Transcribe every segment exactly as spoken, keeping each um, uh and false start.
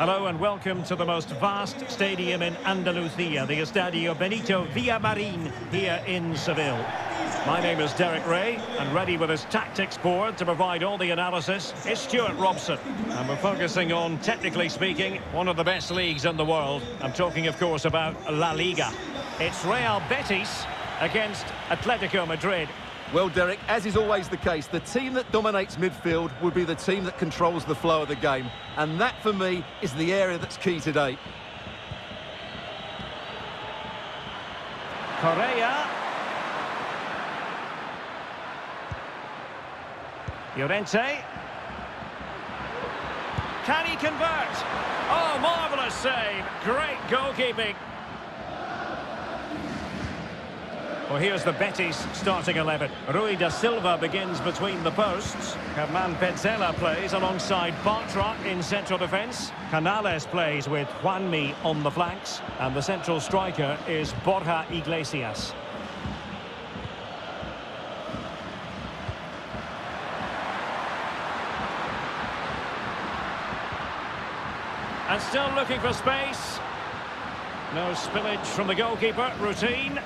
Hello and welcome to the most vast stadium in Andalusia, the Estadio Benito Villamarín here in Seville. My name is Derek Ray, and ready with his tactics board to provide all the analysis is Stuart Robson. And we're focusing on, technically speaking, one of the best leagues in the world. I'm talking, of course, about La Liga. It's Real Betis against Atletico Madrid. Well, Derek, as is always the case, the team that dominates midfield will be the team that controls the flow of the game. And that, for me, is the area that's key today. Correa. Llorente. Can he convert? Oh, marvellous save. Great goalkeeping. Well, here's the Betis starting eleven. Rui da Silva begins between the posts. Hermoso Petzela plays alongside Bartra in central defence. Canales plays with Juanmi on the flanks. And the central striker is Borja Iglesias. And still looking for space. No spillage from the goalkeeper. Routine.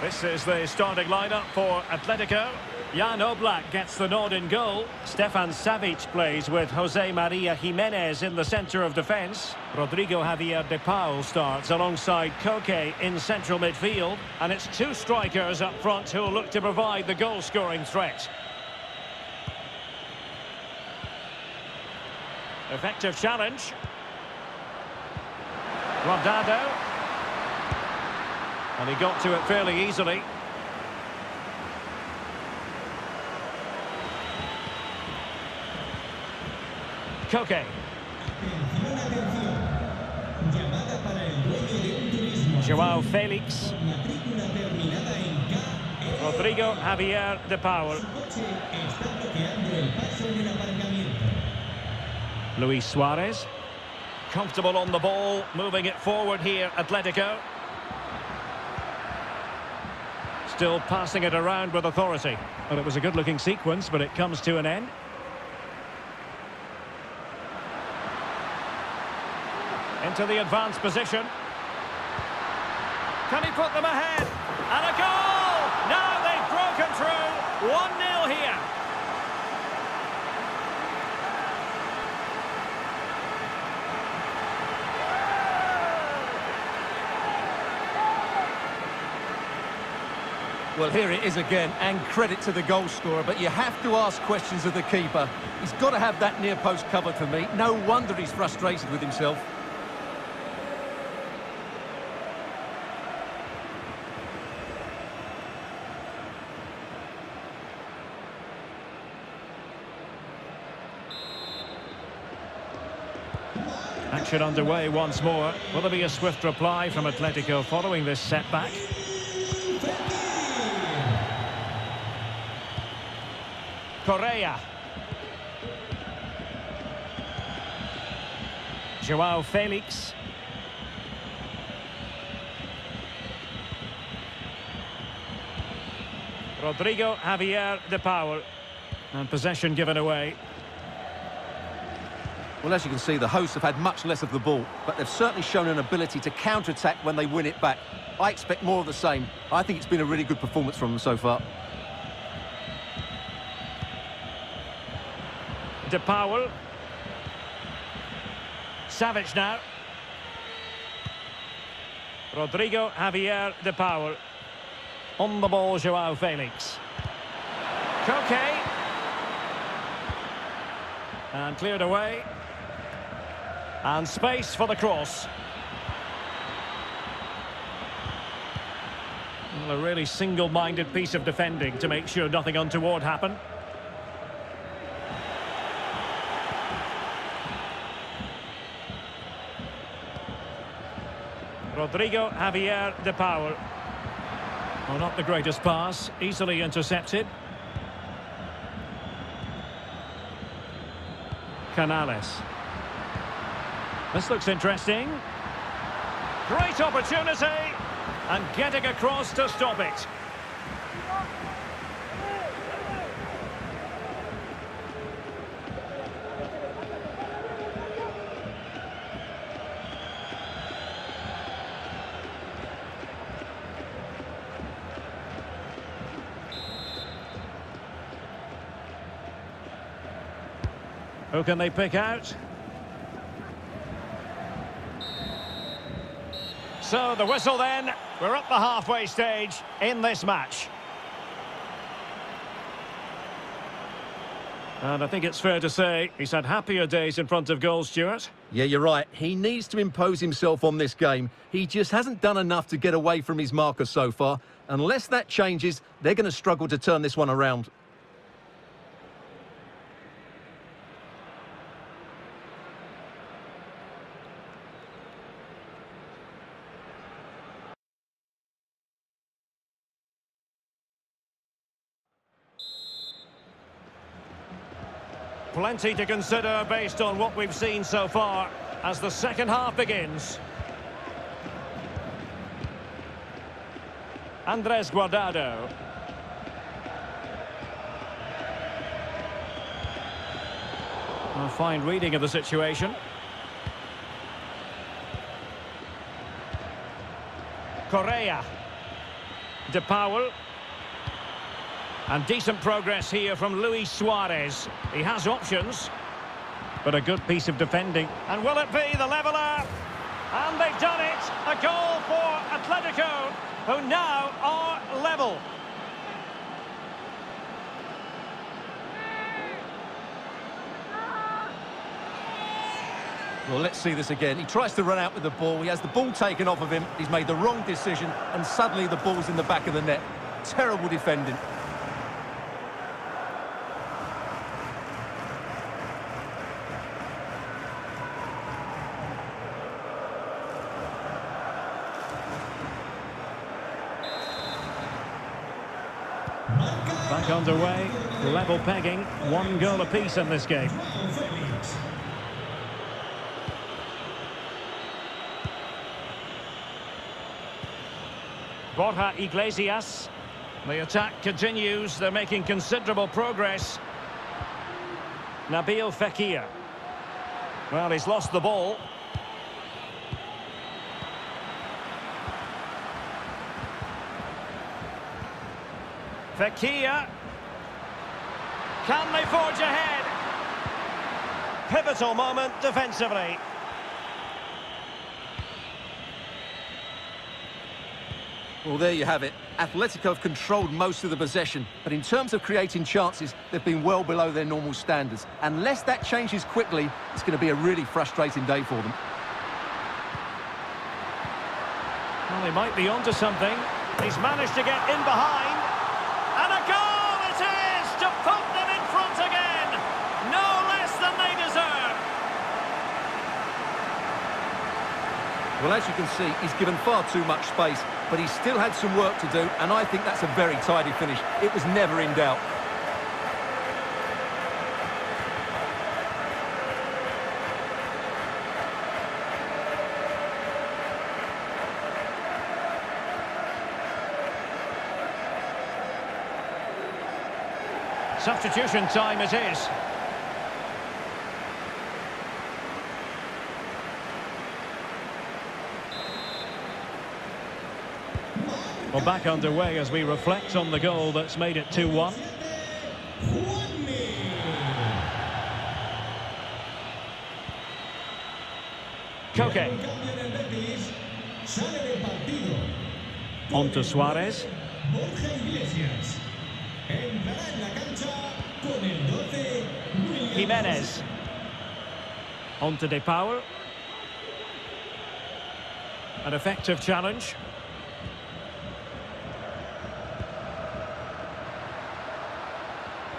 This is the starting lineup for Atletico. Jan Oblak gets the nod in goal. Stefan Savic plays with Jose Maria Jimenez in the centre of defence. Rodrigo Javier de Paul starts alongside Koke in central midfield. And it's two strikers up front who'll look to provide the goal-scoring threat. Effective challenge. Guardado. And he got to it fairly easily. Koke. Joao Felix. Rodrigo Javier de Paul. Luis Suarez. Comfortable on the ball, moving it forward here, Atletico. Still passing it around with authority. Well, it was a good-looking sequence, but it comes to an end. Into the advanced position. Can he put them ahead? And a goal! Now they've broken through. one nil here. Well, here it is again, and credit to the goal scorer, but you have to ask questions of the keeper. He's got to have that near post covered for me. No wonder he's frustrated with himself. Action underway once more. Will there be a swift reply from Atletico following this setback? Correa. Joao Felix. Rodrigo Javier de Paul. And possession given away. Well, as you can see, the hosts have had much less of the ball, but they've certainly shown an ability to counter-attack when they win it back. I expect more of the same. I think it's been a really good performance from them so far. De Paul. Savic now. Rodrigo Javier de Paul. On the ball, Joao Felix. Koke. And cleared away. And space for the cross. Well, a really single-minded piece of defending to make sure nothing untoward happened. Rodrigo Javier de Paul. Well, not the greatest pass, easily intercepted. Canales. This looks interesting. Great opportunity, and getting across to stop it. Who can they pick out? So the whistle then. We're up the halfway stage in this match. And I think it's fair to say he's had happier days in front of goal, Stuart. Yeah, you're right. He needs to impose himself on this game. He just hasn't done enough to get away from his marker so far. Unless that changes, they're going to struggle to turn this one around. Plenty to consider based on what we've seen so far as the second half begins. Andres Guardado. A fine reading of the situation. Correa. De Paul. And decent progress here from Luis Suarez. He has options, but a good piece of defending. And will it be the leveller? And they've done it. A goal for Atletico, who now are level. Well, let's see this again. He tries to run out with the ball. He has the ball taken off of him. He's made the wrong decision, and suddenly the ball's in the back of the net. Terrible defending. Back underway, level pegging, one goal apiece in this game. Borja Iglesias, the attack continues, they're making considerable progress. Nabil Fekir, well, he's lost the ball. Fekir. Can they forge ahead? Pivotal moment defensively. Well, there you have it. Atletico have controlled most of the possession, but in terms of creating chances, they've been well below their normal standards. Unless that changes quickly, it's going to be a really frustrating day for them. Well, they might be onto something. He's managed to get in behind. Well, as you can see, he's given far too much space, but he still had some work to do, and I think that's a very tidy finish. It was never in doubt. Substitution time it is. Well, back underway as we reflect on the goal that's made it two one. Koke. On to Suarez. Jimenez. On to De Paul. An effective challenge.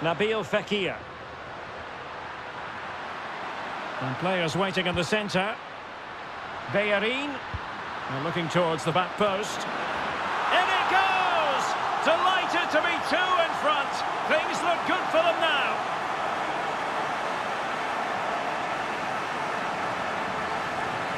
Nabil Fekir. And players waiting in the centre. Bellerin. They're looking towards the back post. In it goes! Delighted to be two in front. Things look good for them now.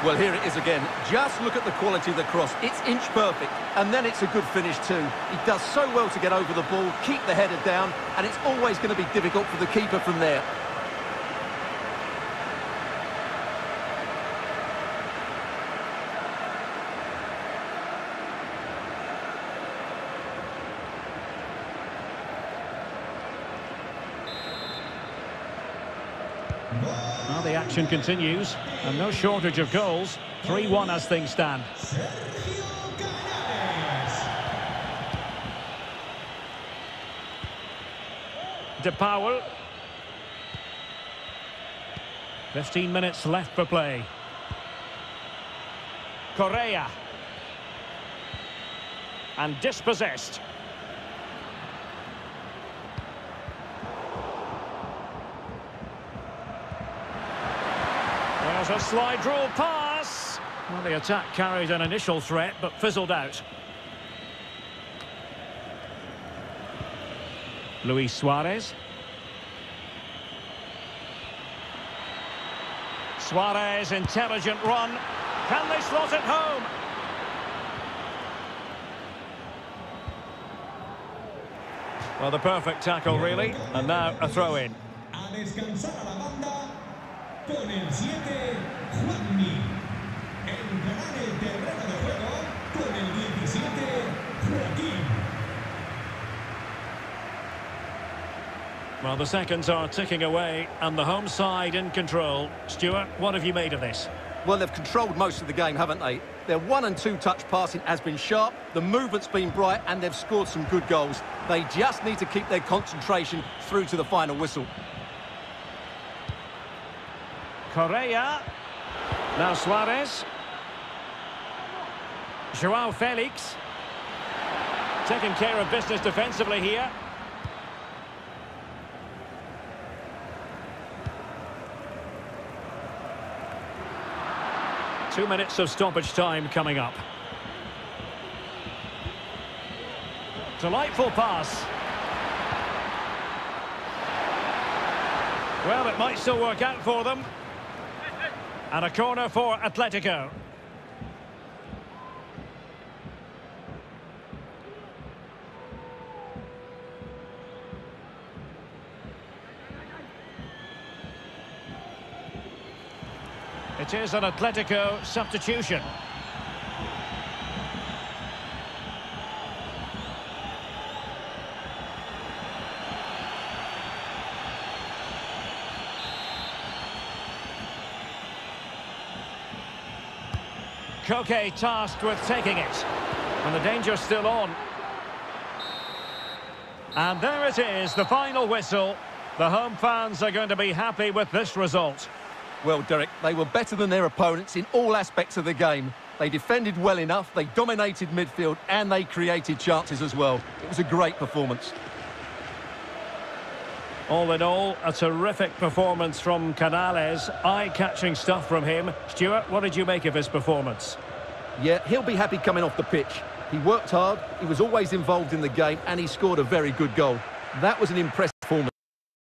Well, here it is again. Just look at the quality of the cross. It's inch perfect, and then it's a good finish too. He does so well to get over the ball, keep the header down, and it's always going to be difficult for the keeper from there. Now the action continues, and no shortage of goals. three one as things stand. De Paul. fifteen minutes left for play. Correa. And dispossessed. There's a slide rule pass. Well, the attack carried an initial threat, but fizzled out. Luis Suarez. Suarez, intelligent run. Can they slot it home? Well, the perfect tackle, really. And now a throw in. Well, the seconds are ticking away, and the home side in control. Stuart, what have you made of this? Well, they've controlled most of the game, haven't they? Their one and two touch passing has been sharp, the movement's been bright, and they've scored some good goals. They just need to keep their concentration through to the final whistle. Correa. Now Suarez. Joao Felix. Taking care of business defensively here. Two minutes of stoppage time coming up. Delightful pass. Well, it might still work out for them. And a corner for Atletico. It is an Atletico substitution. Koke tasked with taking it. And the danger's still on. And there it is, the final whistle. The home fans are going to be happy with this result. Well, Derek, they were better than their opponents in all aspects of the game. They defended well enough, they dominated midfield, and they created chances as well. It was a great performance. All in all, a terrific performance from Canales. Eye-catching stuff from him. Stuart, what did you make of his performance? Yeah, he'll be happy coming off the pitch. He worked hard, he was always involved in the game, and he scored a very good goal. That was an impressive...